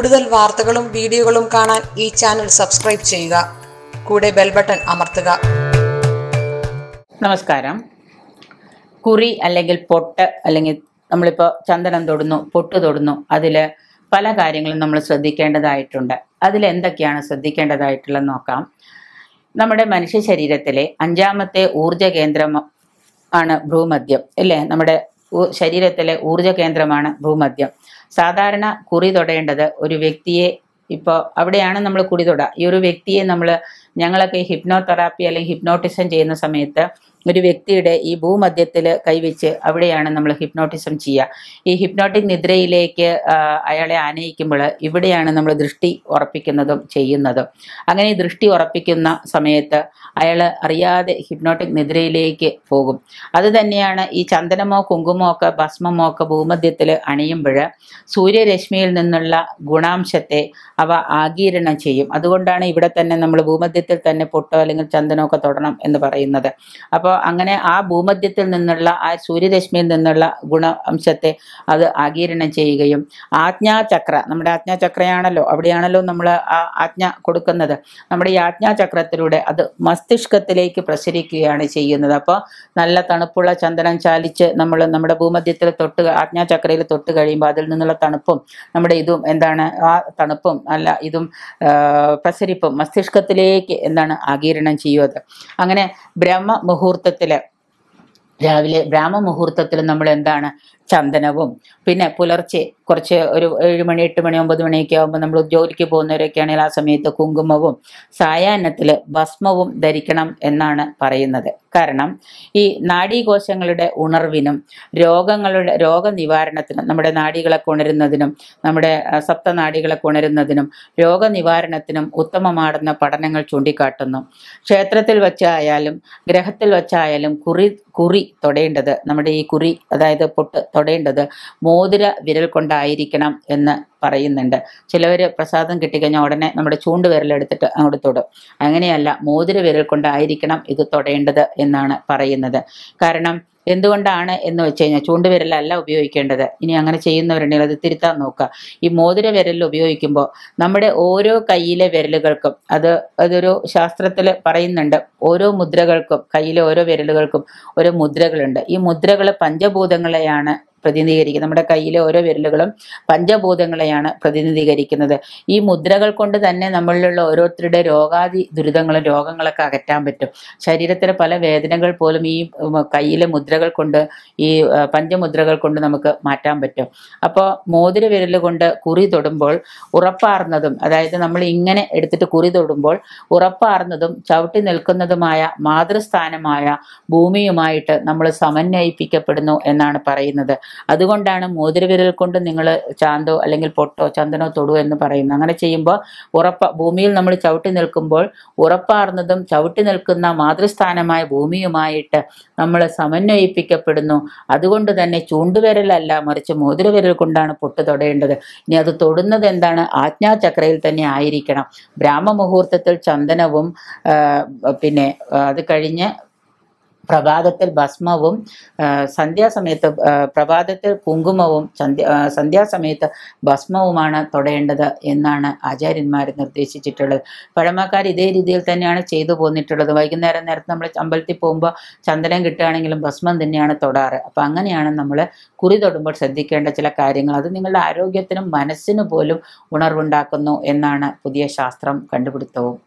കൂടുതൽ വാർത്തകളും വീഡിയോകളും കാണാൻ ഈ ചാനൽ സബ്സ്ക്രൈബ് ചെയ്യുക. കൂടെ ബെൽ ബട്ടൺ അമർത്തുക. നമസ്കാരം. കുറി അല്ലെങ്കിൽ പൊട്ട് അല്ലെങ്കിൽ നമ്മളിപ്പോൾ ചന്ദനം തൊടുന്നു, പൊട്ട് തൊടുന്നു, അതിൽ പല കാര്യങ്ങളും നമ്മൾ ശ്രദ്ധിക്കേണ്ടതായിട്ടുണ്ട്. അതിലെന്തൊക്കെയാണ് ശ്രദ്ധിക്കേണ്ടതായിട്ടുള്ളത് നോക്കാം. നമ്മുടെ മനുഷ്യ ശരീരത്തിലെ 5ാമത്തെ ഊർജ കേന്ദ്രം ആണ് ഭ്രൂമധ്യം, അല്ലേ? നമ്മുടെ ശരീരത്തിലെ ഊർജ കേന്ദ്രമാണ് ഭ്രൂമധ്യം. സാധാരണ കുറി തൊടേണ്ടത് ഒരു വ്യക്തിയെ, ഇപ്പോൾ അവിടെയാണ് നമ്മൾ കുറി തൊടുക. ഈ ഒരു വ്യക്തിയെ ഞങ്ങളൊക്കെ ഹിപ്നോതെറാപ്പി അല്ലെങ്കിൽ ഹിപ്നോട്ടിസം ചെയ്യുന്ന സമയത്ത് ഒരു വ്യക്തിയുടെ ഈ ഭൂമധ്യത്തിൽ കൈവച്ച് അവിടെയാണ് നമ്മൾ ഹിപ്നോട്ടിസം ചെയ്യുക. ഈ ഹിപ്നോട്ടിക് നിദ്രയിലേക്ക് അയാളെ ആനയിക്കുമ്പോൾ ഇവിടെയാണ് നമ്മൾ ദൃഷ്ടി ഉറപ്പിക്കുന്നതും ചെയ്യുന്നതും. അങ്ങനെ ദൃഷ്ടി ഉറപ്പിക്കുന്ന സമയത്ത് അയാൾ അറിയാതെ ഹിപ്നോട്ടിക് നിദ്രയിലേക്ക് പോകും. അതുതന്നെയാണ് ഈ ചന്ദനമോ കുങ്കുമോ ഒക്കെ ഭസ്മമോ ഒക്കെ ഭൂമധ്യത്തിൽ അണിയുമ്പോൾ സൂര്യരശ്മിയിൽ നിന്നുള്ള ഗുണാംശത്തെ അവ ആഗീരണം ചെയ്യും. അതുകൊണ്ടാണ് ഇവിടെ തന്നെ നമ്മൾ ഭൂമധ്യത്തിൽ തന്നെ പൊട്ടോ അല്ലെങ്കിൽ ചന്ദനമൊക്കെ തൊടണം എന്ന് പറയുന്നത്. അപ്പോൾ അങ്ങനെ ആ ഭൂമധ്യത്തിൽ നിന്നുള്ള ആ സൂര്യരശ്മിയിൽ നിന്നുള്ള ഗുണ അംശത്തെ അത് ആഗീരണം ചെയ്യുകയും ആജ്ഞാചക്ര, നമ്മുടെ ആജ്ഞാചക്രയാണല്ലോ, അവിടെയാണല്ലോ നമ്മൾ ആ ആജ്ഞ കൊടുക്കുന്നത്. നമ്മുടെ ഈ ആജ്ഞാചക്രത്തിലൂടെ അത് മസ്തിഷ്കത്തിലേക്ക് പ്രസരിക്കുകയാണ് ചെയ്യുന്നത്. അപ്പോൾ നല്ല തണുപ്പുള്ള ചന്ദനം ചാലിച്ച് നമ്മൾ നമ്മുടെ ഭൂമധ്യത്തിൽ തൊട്ട് ആജ്ഞാചക്രയിൽ തൊട്ട് കഴിയുമ്പോൾ അതിൽ നിന്നുള്ള തണുപ്പും നമ്മുടെ ഇതും എന്താണ്, ആ തണുപ്പും അല്ല ഇതും പ്രസരിപ്പും മസ്തിഷ്കത്തിലേക്ക് എന്താണ് ആഗീരണം ചെയ്യുന്നത്. അങ്ങനെ രാവിലെ ബ്രാഹ്മമുഹൂർത്തത്തിൽ നമ്മൾ എന്താണ് ചന്ദനവും പിന്നെ പുലർച്ചെ കുറച്ച് ഒരു 7 മണി 8 മണി 9 മണിയൊക്കെ ആകുമ്പോൾ നമ്മൾ ജോലിക്ക് പോകുന്നവരൊക്കെ ആണെങ്കിൽ ആ സമയത്ത് കുങ്കുമവും സായാഹ്നത്തിൽ ഭസ്മവും ധരിക്കണം എന്നാണ് പറയുന്നത്. കാരണം ഈ നാഡീകോശങ്ങളുടെ ഉണർവിനും രോഗനിവാരണത്തിനും നമ്മുടെ നാഡികളെ ഉണരുന്നതിനും നമ്മുടെ സപ്തനാഡികളെ ഉണരുന്നതിനും രോഗനിവാരണത്തിനും ഉത്തമമാടുന്ന പഠനങ്ങൾ ചൂണ്ടിക്കാട്ടുന്നു. ക്ഷേത്രത്തിൽ വച്ചായാലും ഗ്രഹത്തിൽ വച്ചായാലും കുറി തൊടേണ്ടത്, നമ്മുടെ ഈ കുറി അതായത് പൊട്ട് തൊടേണ്ടത് മോതിര വിരൽ കൊണ്ടായിരിക്കണം എന്ന് പറയുന്നുണ്ട്. ചിലവർ പ്രസാദം കിട്ടിക്കഴിഞ്ഞാൽ ഉടനെ നമ്മുടെ ചൂണ്ട് വിരലെടുത്തിട്ട് അങ്ങോട്ട് തൊടും. അങ്ങനെയല്ല, മോതിര വിരൽ കൊണ്ടായിരിക്കണം ഇത് തൊടേണ്ടത് എന്നാണ് പറയുന്നത്. കാരണം എന്തുകൊണ്ടാണ് എന്ന് വെച്ച് കഴിഞ്ഞാൽ ചൂണ്ടുവിരലല്ല ഉപയോഗിക്കേണ്ടത്. ഇനി അങ്ങനെ ചെയ്യുന്നവരുണ്ടെങ്കിൽ അത് തിരുത്താൻ നോക്കുക. ഈ മോതിര വിരൽ ഉപയോഗിക്കുമ്പോൾ നമ്മുടെ ഓരോ കയ്യിലെ വിരലുകൾക്കും അതൊരു ശാസ്ത്രത്തിൽ പറയുന്നുണ്ട്. ഓരോ മുദ്രകൾക്കും കയ്യിലെ ഓരോ വിരലുകൾക്കും ഓരോ മുദ്രകളുണ്ട്. ഈ മുദ്രകൾ പഞ്ചഭൂതങ്ങളെയാണ് പ്രതിനിധീകരിക്കുന്നത്. നമ്മുടെ കയ്യിലെ ഓരോ വിരലുകളും പഞ്ചഭൂതങ്ങളെയാണ് പ്രതിനിധീകരിക്കുന്നത്. ഈ മുദ്രകൾ കൊണ്ട് തന്നെ നമ്മളിലുള്ള ഓരോരുത്തരുടെ രോഗാദി ദുരിതങ്ങളും രോഗങ്ങളൊക്കെ അകറ്റാൻ പറ്റും. ശരീരത്തിലെ പല വേദനകൾ പോലും ഈ കയ്യിലെ മുദ്രകൾ കൊണ്ട്, ഈ പഞ്ചമുദ്രകൾ കൊണ്ട് നമുക്ക് മാറ്റാൻ പറ്റും. അപ്പോൾ മോതിര വിരൽ കൊണ്ട് കുറി തൊടുമ്പോൾ ഉറപ്പാർന്നതും, അതായത് നമ്മൾ ഇങ്ങനെ എടുത്തിട്ട് കുറി തൊടുമ്പോൾ ഉറപ്പാർന്നതും ചവിട്ടി നിൽക്കുന്നതുമായ മാതൃസ്ഥാനമായ ഭൂമിയുമായിട്ട് നമ്മൾ സമന്വയിപ്പിക്കപ്പെടുന്നു എന്നാണ് പറയുന്നത്. അതുകൊണ്ടാണ് മോതിരവിരൽ കൊണ്ട് നിങ്ങൾ ചാന്തോ അല്ലെങ്കിൽ പൊട്ടോ ചന്ദനോ തൊടൂ എന്ന് പറയുന്നത്. അങ്ങനെ ചെയ്യുമ്പോൾ ഭൂമിയിൽ നമ്മൾ ചവിട്ടി നിൽക്കുമ്പോൾ ഉറപ്പാർന്നതും ചവിട്ടി നിൽക്കുന്ന മാതൃസ്ഥാനമായ ഭൂമിയുമായിട്ട് നമ്മൾ സമന്വയിപ്പിക്കപ്പെടുന്നു. അതുകൊണ്ട് തന്നെ ചൂണ്ടുവിരലല്ല മറിച്ച് മോതിരവിരൽ കൊണ്ടാണ് പൊട്ട് തൊടേണ്ടത്. ഇനി അത് തൊടുന്നത് എന്താണ്, ആജ്ഞാചക്രയിൽ തന്നെ ആയിരിക്കണം. ബ്രാഹ്മമുഹൂർത്തത്തിൽ ചന്ദനവും പിന്നെ അത് കഴിഞ്ഞ് പ്രഭാതത്തിൽ ഭസ്മവും പ്രഭാതത്തിൽ കുങ്കുമവും സന്ധ്യാസമയത്ത് ഭസ്മവുമാണ് തൊടേണ്ടത് എന്നാണ് ആചാര്യന്മാർ നിർദ്ദേശിച്ചിട്ടുള്ളത്. പഴമക്കാർ ഇതേ രീതിയിൽ തന്നെയാണ് ചെയ്തു പോന്നിട്ടുള്ളത്. വൈകുന്നേരം നേരത്തെ നമ്മൾ അമ്പലത്തിൽ പോകുമ്പോൾ ചന്ദനം കിട്ടുകയാണെങ്കിലും ഭസ്മം തന്നെയാണ് തൊടാറ്. അപ്പം അങ്ങനെയാണ് നമ്മൾ കുറി തൊടുമ്പോൾ ശ്രദ്ധിക്കേണ്ട ചില കാര്യങ്ങൾ. അത് നിങ്ങളുടെ ആരോഗ്യത്തിനും മനസ്സിനു പോലും ഉണർവുണ്ടാക്കുന്നു എന്നാണ് പുതിയ ശാസ്ത്രം കണ്ടുപിടുത്തവും.